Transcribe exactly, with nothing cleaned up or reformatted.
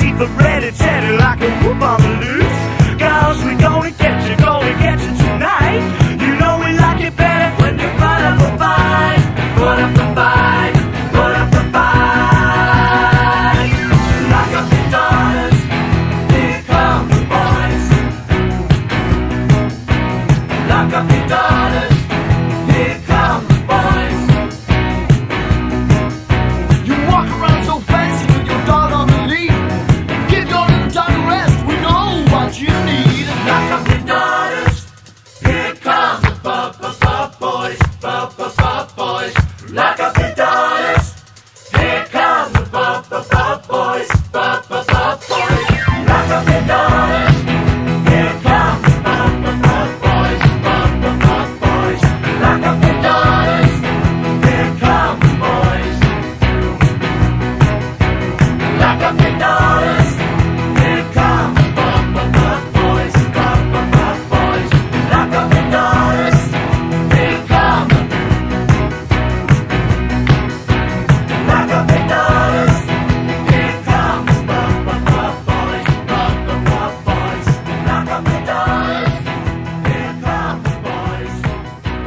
teeth are red and tatted like a whoop on the loose. Girls, we gonna get you, gonna get you tonight. You know we like it better when you put up a fight. Put up a fight, put up a fight. Lock up your daughters, here come the boys. Lock up your daughters, here come the boys. You walk around so fancy with your daughter on the lead. Give your little daughter rest, we know what you need. Lock up your daughters, here come the b-b-b-b boys, b-b-b-b boys. Lock up your daughters, here come the b-b-b-b boys, b-b-b-b boys. Lock up your daughters, here come the b-b-b-b boys, b-b-b-b boys. Lock up your daughters, here come the boys. Lock up your daughters, here come the b-b-b-b boys, b-b-b-b boys. Lock up your daughters, here come the Lock up your daughters, here come the b-b-b-b boys, b-b-b-b boys. Lock up your daughters, here come the